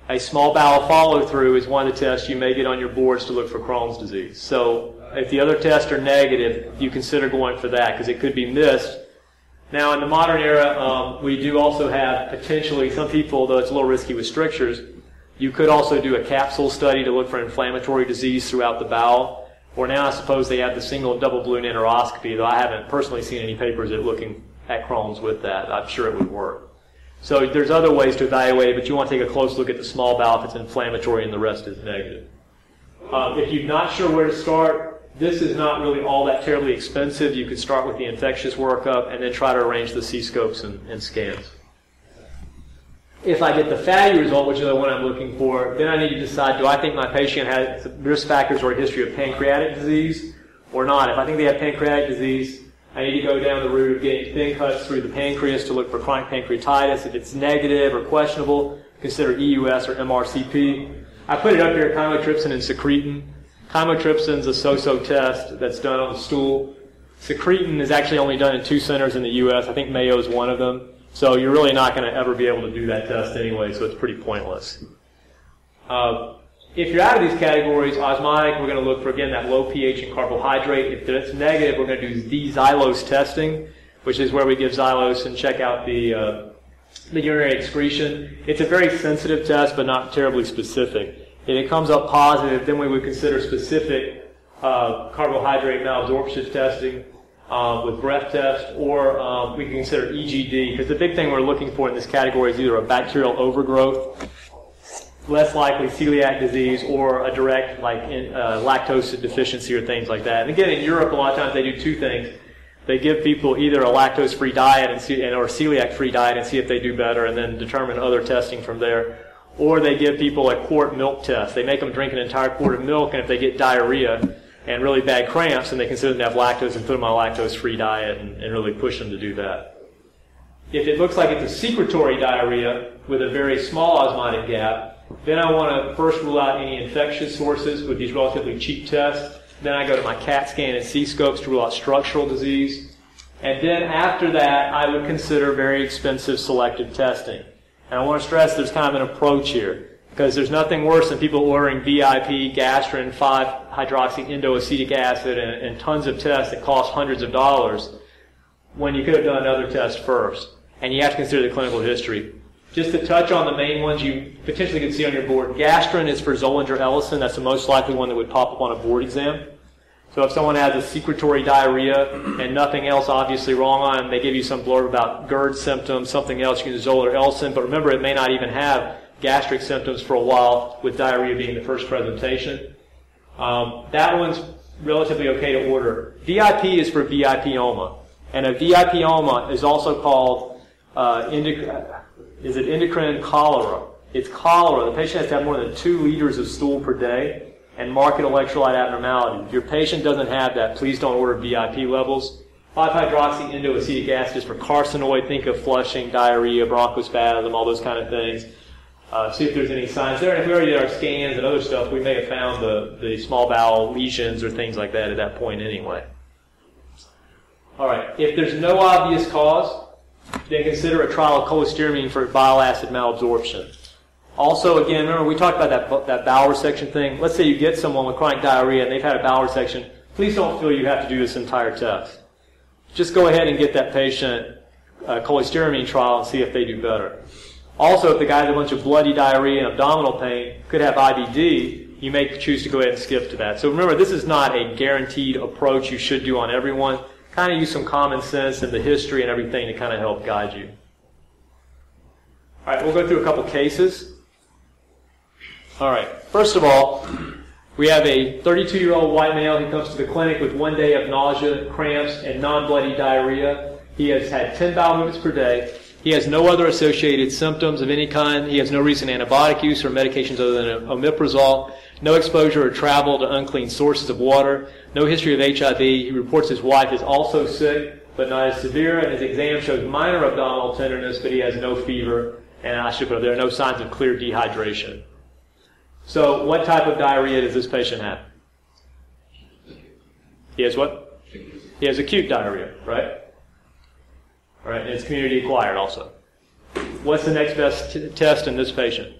A small bowel follow-through is one of the tests you may get on your boards to look for Crohn's disease. So if the other tests are negative, you consider going for that because it could be missed. Now, in the modern era, we do also have potentially some people, though it's a little risky with strictures, you could also do a capsule study to look for inflammatory disease throughout the bowel. Or now I suppose they have the single and double balloon enteroscopy, though I haven't personally seen any papers at looking at Crohn's with that. I'm sure it would work. So there's other ways to evaluate it, but you want to take a close look at the small bowel if it's inflammatory and the rest is negative. If you're not sure where to start, this is not really all that terribly expensive. You could start with the infectious workup and then try to arrange the C-scopes and scans. If I get the fatty result, which is the one I'm looking for, then I need to decide, do I think my patient has risk factors or a history of pancreatic disease or not? If I think they have pancreatic disease, I need to go down the route of getting thin cuts through the pancreas to look for chronic pancreatitis. If it's negative or questionable, consider EUS or MRCP. I put it up here, chymotrypsin and secretin. Chymotrypsin is a so-so test that's done on the stool. Secretin is actually only done in 2 centers in the U.S. I think Mayo is one of them. So you're really not going to ever be able to do that test anyway, so it's pretty pointless. If you're out of these categories, osmotic, we're going to look for, again, that low pH and carbohydrate. If that's negative, we're going to do D-xylose testing, which is where we give xylose and check out the urinary excretion. It's a very sensitive test, but not terribly specific. If it comes up positive, then we would consider specific carbohydrate malabsorption testing with breath test, or we can consider EGD, because the big thing we're looking for in this category is either a bacterial overgrowth, less likely celiac disease, or a direct lactose deficiency or things like that. And again, in Europe, a lot of times they do two things. They give people either a lactose-free diet and or a celiac-free diet and see if they do better, and then determine other testing from there. Or they give people a quart milk test. They make them drink an entire quart of milk, and if they get diarrhea and really bad cramps, then they consider them to have lactose and put them on a lactose-free diet and really push them to do that. If it looks like it's a secretory diarrhea with a very small osmotic gap, then I want to first rule out any infectious sources with these relatively cheap tests. Then I go to my CAT scan and C-scopes to rule out structural disease. And then after that, I would consider very expensive selective testing. And I want to stress there's kind of an approach here, because there's nothing worse than people ordering BIP, gastrin, 5-hydroxy-endoacetic acid, and tons of tests that cost hundreds of dollars when you could have done another test first. And you have to consider the clinical history. Just to touch on the main ones you potentially could see on your board, gastrin is for Zollinger Ellison. That's the most likely one that would pop up on a board exam. So if someone has a secretory diarrhea and nothing else obviously wrong on them, they give you some blurb about GERD symptoms, something else, you can use Zollinger-Ellison, but remember it may not even have gastric symptoms for a while, with diarrhea being the first presentation. That one's relatively okay to order. VIP is for vipioma, and a vipioma is also called endocrine cholera. It's cholera. The patient has to have more than 2 liters of stool per day and marked electrolyte abnormality. If your patient doesn't have that, please don't order VIP levels. 5-hydroxyendoacetic acid is for carcinoid. Think of flushing, diarrhea, bronchospasm, all those kind of things. See if there's any signs there. And if we already did our scans and other stuff, we may have found the small bowel lesions or things like that at that point anyway. All right. If there's no obvious cause, then consider a trial of cholestyramine for bile acid malabsorption. Also, again, remember we talked about that bowel resection thing. Let's say you get someone with chronic diarrhea and they've had a bowel resection. Please don't feel you have to do this entire test. Just go ahead and get that patient a cholestyramine trial and see if they do better. Also, if the guy has a bunch of bloody diarrhea and abdominal pain, could have IBD, you may choose to go ahead and skip to that. So remember, this is not a guaranteed approach you should do on everyone. Kind of use some common sense and the history and everything to kind of help guide you. All right, we'll go through a couple cases. All right, first of all, we have a 32-year-old white male. He comes to the clinic with 1 day of nausea, cramps, and non-bloody diarrhea. He has had 10 bowel movements per day. He has no other associated symptoms of any kind. He has no recent antibiotic use or medications other than omeprazole. No exposure or travel to unclean sources of water. No history of HIV. He reports his wife is also sick, but not as severe, and his exam shows minor abdominal tenderness, but he has no fever, and I should put up there are no signs of clear dehydration. So what type of diarrhea does this patient have? He has what? He has acute diarrhea, right? All right, and it's community acquired also. What's the next best test in this patient?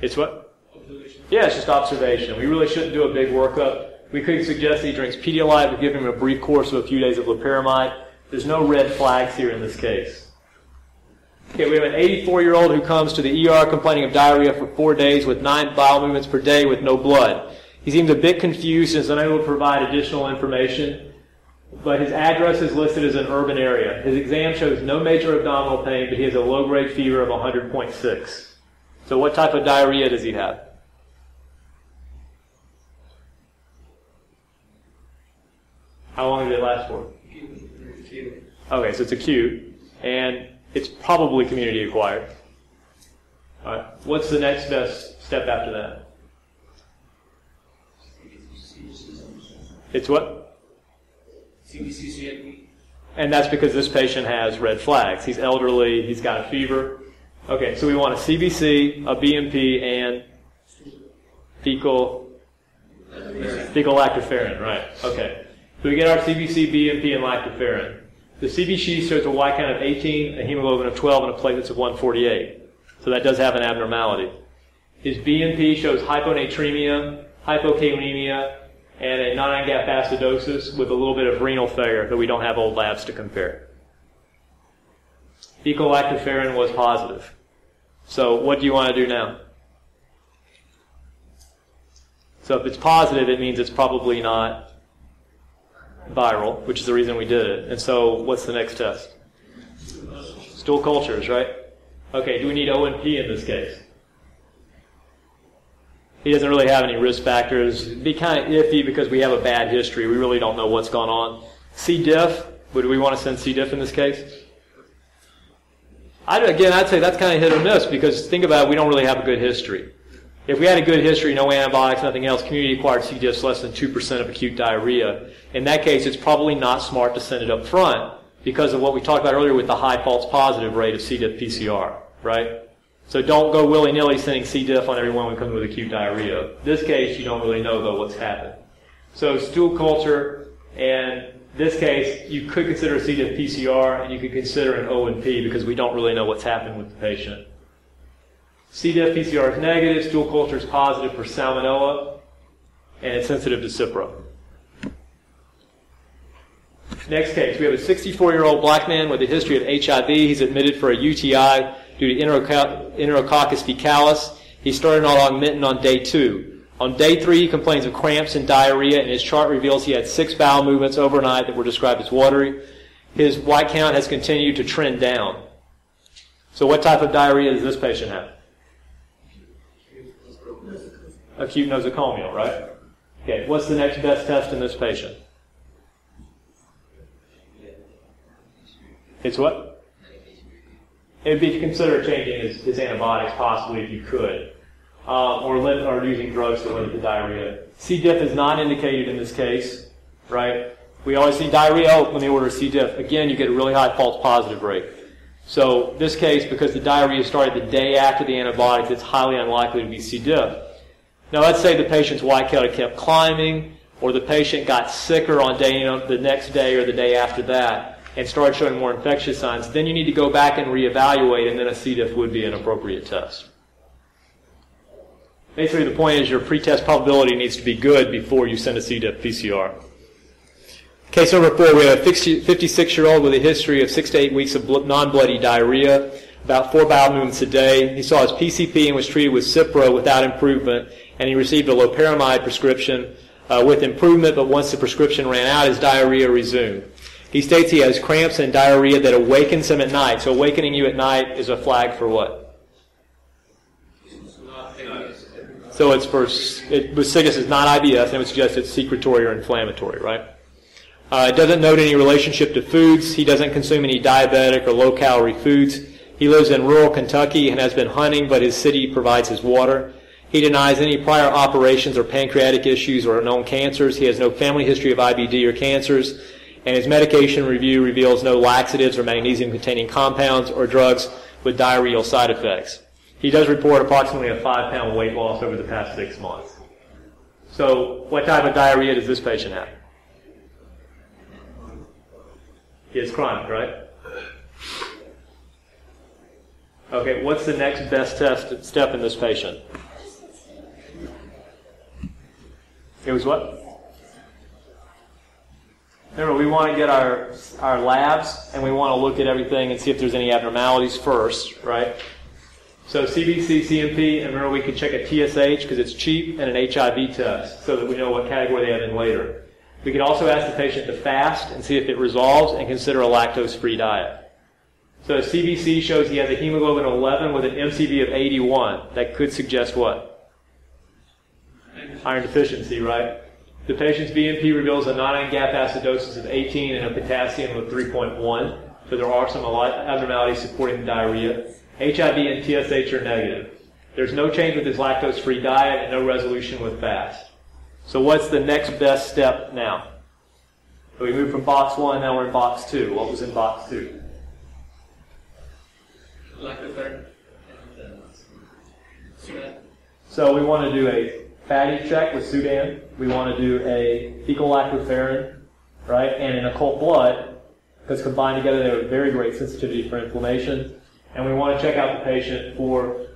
It's what? Observation. Yeah, it's just observation. We really shouldn't do a big workup. We could suggest that he drinks Pedialyte. We give him a brief course of a few days of Loperamide. There's no red flags here in this case. Okay, we have an 84-year-old who comes to the ER complaining of diarrhea for 4 days with 9 bowel movements per day with no blood. He seems a bit confused and is unable to provide additional information, but his address is listed as an urban area. His exam shows no major abdominal pain, but he has a low-grade fever of 100.6. So what type of diarrhea does he have? How long did it last for? Okay, so it's acute, and it's probably community acquired. All right, what's the next best step after that? It's what? CBC. And that's because this patient has red flags. He's elderly, he's got a fever. Okay, so we want a CBC, a BMP, and fecal lactoferrin, right? Okay, so we get our CBC, BMP, and lactoferrin. The CBC shows a Y count of 18, a hemoglobin of 12, and a platelets of 148. So that does have an abnormality. His BMP shows hyponatremia, hypokalemia, and a non-gap acidosis with a little bit of renal failure, but we don't have old labs to compare. Fecal lactoferrin was positive. So what do you want to do now? So if it's positive, it means it's probably not viral, which is the reason we did it. And so what's the next test? Stool cultures, right? Okay, do we need ONP in this case? He doesn't really have any risk factors. It'd be kind of iffy because we have a bad history. We really don't know what's gone on. C. diff, would we want to send C. diff in this case? I'd say that's kind of hit or miss because think about it, we don't really have a good history. If we had a good history, no antibiotics, nothing else, community-acquired C. diff is less than 2% of acute diarrhea. In that case, it's probably not smart to send it up front because of what we talked about earlier with the high false positive rate of C. diff PCR, right? So don't go willy-nilly sending C. diff on everyone who comes with acute diarrhea. In this case, you don't really know, though, what's happened. So stool culture and this case, you could consider a C. diff PCR, and you could consider an O&P because we don't really know what's happened with the patient. C. diff PCR is negative, stool culture is positive for Salmonella, and it's sensitive to Cipro. Next case, we have a 64-year-old black man with a history of HIV. He's admitted for a UTI due to enterococcus faecalis. He started on Augmentin on day 2. On day 3, he complains of cramps and diarrhea, and his chart reveals he had 6 bowel movements overnight that were described as watery. His white count has continued to trend down. So what type of diarrhea does this patient have? Acute nosocomial, right? Okay, what's the next best test in this patient? It's what? It'd be to consider changing his antibiotics possibly if you could, or using drugs to limit the diarrhea. C. diff is not indicated in this case, right? We always see diarrhea, oh, let me order C. diff. Again, you get a really high false positive rate. So this case, because the diarrhea started the day after the antibiotics, it's highly unlikely to be C. diff. Now let's say the patient's white count kept climbing, or the patient got sicker on day, the next day or the day after that, and started showing more infectious signs. Then you need to go back and reevaluate, and then a C. diff would be an appropriate test. Basically, the point is your pretest probability needs to be good before you send a C. diff PCR. Case number 4, we have a 56-year-old with a history of 6 to 8 weeks of non-bloody diarrhea, about 4 bowel movements a day. He saw his PCP and was treated with Cipro without improvement, and he received a Loperamide prescription with improvement, but once the prescription ran out, his diarrhea resumed. He states he has cramps and diarrhea that awakens him at night. So awakening you at night is a flag for what? So it's for, Busigus is not IBS, and it would suggest it's secretory or inflammatory, right? It doesn't note any relationship to foods. He doesn't consume any diabetic or low-calorie foods. He lives in rural Kentucky and has been hunting, but his city provides his water. He denies any prior operations or pancreatic issues or known cancers. He has no family history of IBD or cancers. And his medication review reveals no laxatives or magnesium-containing compounds or drugs with diarrheal side effects. He does report approximately a 5-pound weight loss over the past 6 months. So what type of diarrhea does this patient have? It's chronic, right? Okay, what's the next best test step in this patient? It was what? Remember, we want to get our labs, and we want to look at everything and see if there's any abnormalities first, right? So CBC, CMP, and remember we can check a TSH because it's cheap, and an HIV test so that we know what category they have in later. We could also ask the patient to fast and see if it resolves and consider a lactose-free diet. So CBC shows he has a hemoglobin 11 with an MCV of 81. That could suggest what? Iron deficiency, right? The patient's BMP reveals a non-gap acidosis of 18 and a potassium of 3.1. So there are some abnormalities supporting diarrhea. HIV and TSH are negative. There's no change with his lactose-free diet and no resolution with fast. So what's the next best step now? So we moved from box 1, now we're in box 2. What was in box 2? So we want to do a fatty check with Sudan. We want to do a fecal lactoferrin, right? And an occult blood, because combined together they have a very great sensitivity for inflammation. And we want to check out the patient for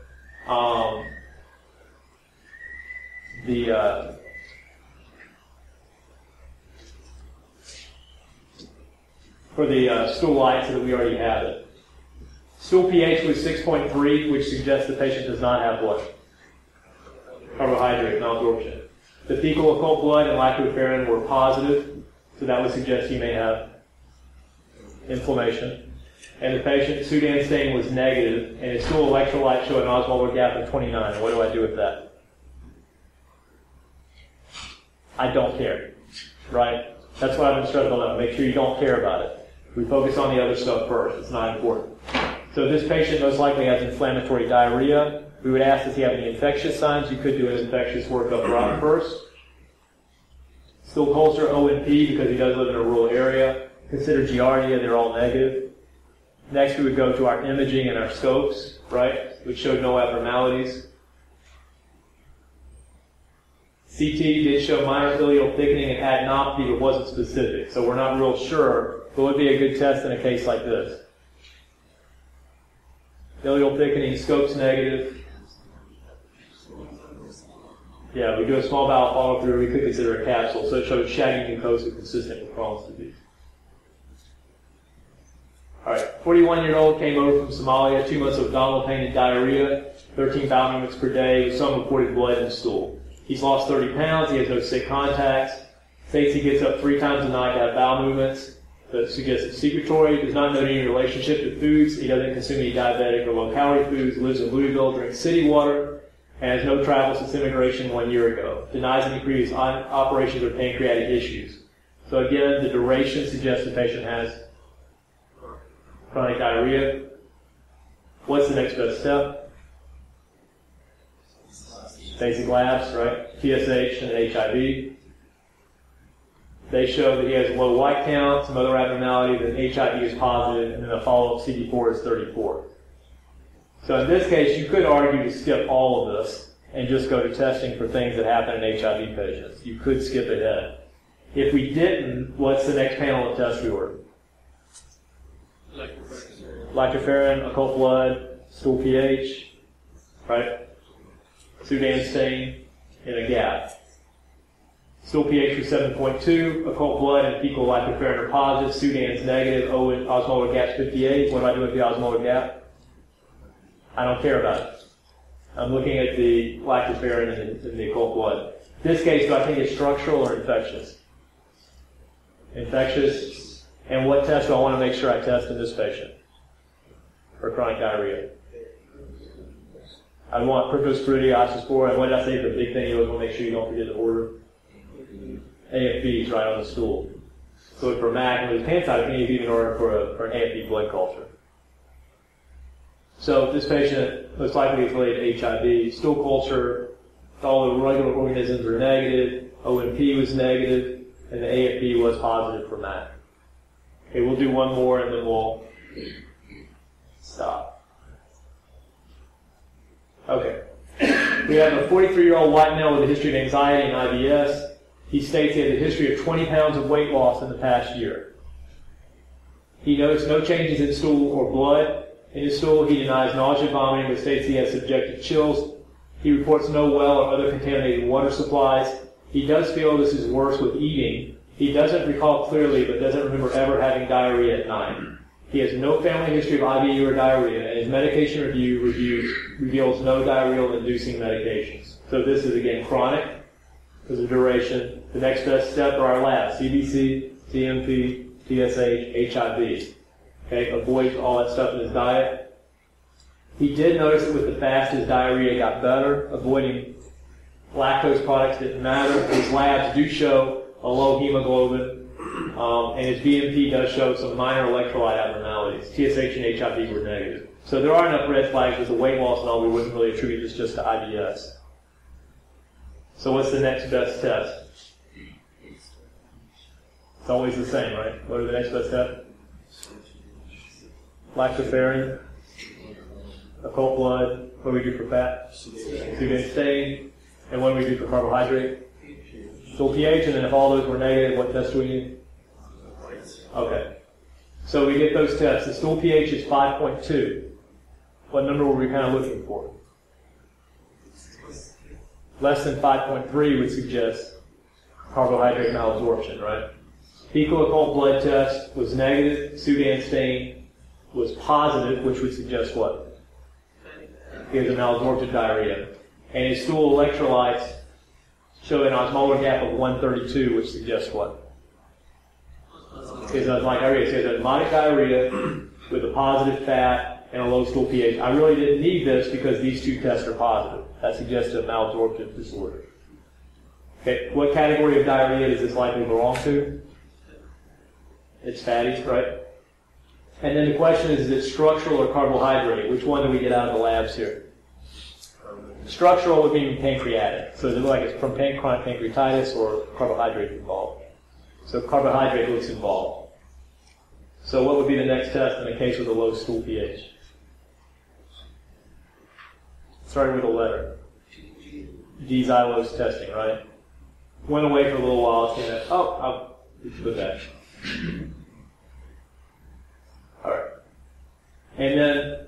the stool light so that we already have it. Stool pH was 6.3, which suggests the patient does not have what? Carbohydrate malabsorption. The fecal occult blood and lactoferrin were positive, so that would suggest he may have inflammation. And the patient, Sudan stain was negative, and his stool electrolytes show an osmolar gap of 29. What do I do with that? I don't care, right? That's why I've been stressing on that. Make sure you don't care about it. We focus on the other stuff first. It's not important. So this patient most likely has inflammatory diarrhea. We would ask, does he have any infectious signs? You could do an infectious workup right first. Stool culture, ONP, because he does live in a rural area. Consider Giardia. They're all negative. Next, we would go to our imaging and our scopes, right, which showed no abnormalities. CT did show minor ileal thickening and adenopathy, but wasn't specific, so we're not real sure, but it would be a good test in a case like this. Ileal thickening, scope's negative. Yeah, we do a small bowel follow-through, we could consider a capsule, so it showed shaggy mucosa consistent with Crohn's disease. All right, 41-year-old came over from Somalia, 2 months of abdominal pain and diarrhea, 13 bowel movements per day, with some reported blood in stool. He's lost 30 pounds, he has no sick contacts, states he gets up 3 times a night to have bowel movements, that suggests it's secretory, does not know any relationship to foods, he doesn't consume any diabetic or low-calorie foods, lives in Louisville, drinks city water, and has no travel since immigration 1 year ago. Denies any previous operations or pancreatic issues. So again, the duration suggests the patient has chronic diarrhea. What's the next best step? Basic labs, right? TSH and HIV. They show that he has low white count, some other abnormalities, that HIV is positive, and then a follow-up CD4 is 34. So in this case, you could argue to skip all of this and just go to testing for things that happen in HIV patients. You could skip ahead. If we didn't, what's the next panel of tests we order? Lactoferrin, occult blood, stool pH, right? Sudan stain, and a GAP. Stool pH was 7.2, occult blood and fecal lactoferrin are positive, Sudan's negative, osmolar gap's 58. What do I do with the osmolar gap? I don't care about it. I'm looking at the lactoferrin in the occult blood. In this case, do I think it's structural or infectious? Infectious. And what test do I want to make sure I test in this patient for chronic diarrhea? I want cryptosporidia, isospora, and what did I say for the big thing you always want to make sure you don't forget to order? AFBs right on the stool. So for MAC, with his pants out, you can even order for an AFB blood culture. So this patient most likely is related to HIV. Stool culture, all the regular organisms were negative, OMP was negative, and the AFB was positive for MAC. Okay, we'll do one more and then we'll stop. Okay. We have a 43-year-old white male with a history of anxiety and IBS. He states he had a history of 20 pounds of weight loss in the past year. He noticed no changes in stool or blood. In his stool, he denies nausea, vomiting, but states he has subjective chills. He reports no well or other contaminated water supplies. He does feel this is worse with eating. He doesn't recall clearly, but doesn't remember ever having diarrhea at night. He has no family history of IBU or diarrhea, and his medication review reveals no diarrheal-inducing medications. So this is, again, chronic. There's a duration. The next best step are our labs, CBC, CMV, TSH, HIV. Okay, avoid all that stuff in his diet. He did notice that with the fast, his diarrhea got better. Avoiding lactose products didn't matter. His labs do show a low hemoglobin, and his BMP does show some minor electrolyte abnormalities. TSH and HIV were negative. So there are enough red flags with the weight loss and all, we wouldn't really attribute this just to IBS. So what's the next best test? It's always the same, right? What are the next best tests? Lactoferrin, occult blood, what do we do for fat? Sudan stain, and what do we do for carbohydrate? Stool pH, and then if all those were negative, what test do we need? Okay. So we get those tests. The stool pH is 5.2. What number were we kind of looking for? Less than 5.3 would suggest carbohydrate malabsorption, right? Fecal occult blood test was negative. Sudan stain was positive, which would suggest what? He has a malabsorptive diarrhea. And his stool electrolytes show an osmolar gap of 132, which suggests what? He has osmotic diarrhea. So he has osmotic diarrhea with a positive fat and a low stool pH. I really didn't need this because these two tests are positive. That suggests a malabsorptive disorder. Okay, what category of diarrhea does this likely belong to? It's fatty, right? And then the question is it structural or carbohydrate? Which one do we get out of the labs here? Structural would mean pancreatic. So it looks like it's from chronic pancreatitis or carbohydrate involved. So carbohydrate looks involved. So what would be the next test in a case with a low stool pH? Starting with a letter. D-xylose testing, right? Went away for a little while. I'll put that. All right. And then,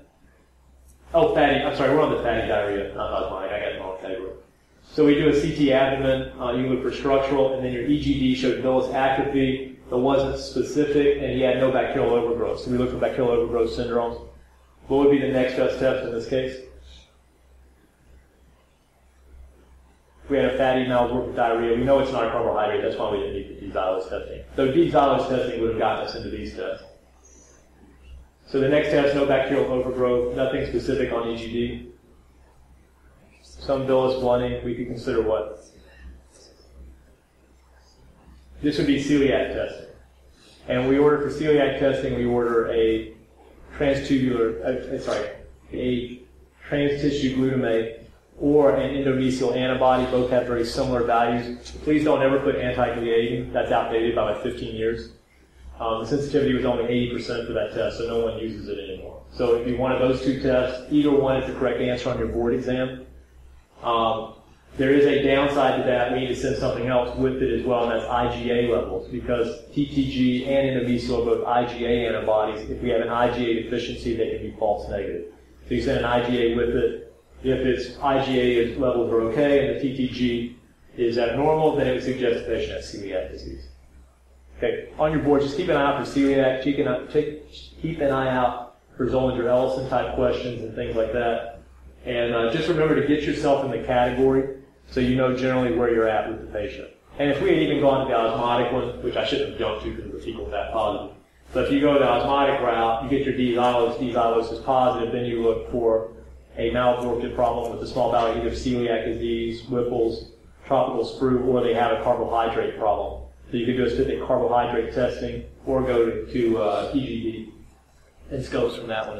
fatty. I'm sorry, we're on the fatty diarrhea. Not mine. I got the wrong category. So we do a CT abdomen, you look for structural, and then your EGD showed villous atrophy that wasn't specific, and he had no bacterial overgrowth. So we look for bacterial overgrowth syndromes. What would be the next best test in this case? We had a fatty mal's worth of diarrhea. We know it's not a carbohydrate. That's why we didn't need the D-xylose testing. Though D-xylose testing would have gotten us into these tests. So the next test, no bacterial overgrowth, nothing specific on EGD. Some villous blunting, we could consider what? This would be celiac testing. And we order for celiac testing, we order a trans-tissue glutamate or an endometrial antibody. Both have very similar values. Please don't ever put anti-gliadin. That's outdated by like 15 years. The sensitivity was only 80% for that test, so no one uses it anymore. So if you wanted those two tests, either one is the correct answer on your board exam. There is a downside to that. We need to send something else with it as well, and that's IgA levels, because TTG and endometrial are both IgA antibodies. If we have an IgA deficiency, they can be false negative. So you send an IgA with it. If its IgA levels are okay and the TTG is abnormal, then it would suggest the patient has celiac disease. Okay, on your board, just keep an eye out for celiac, keep an eye out for Zollinger-Ellison type questions and things like that. And just remember to get yourself in the category so you know generally where you're at with the patient. And if we had even gone to the osmotic one, which I shouldn't have jumped to because it was fecal fat positive, but if you go the osmotic route, you get your D-xylose is positive, then you look for a malabsorption problem with the small bowel, either celiac disease, Whipple's, tropical sprue, or they have a carbohydrate problem. So you could do a specific carbohydrate testing or go to EGD and scopes from that one.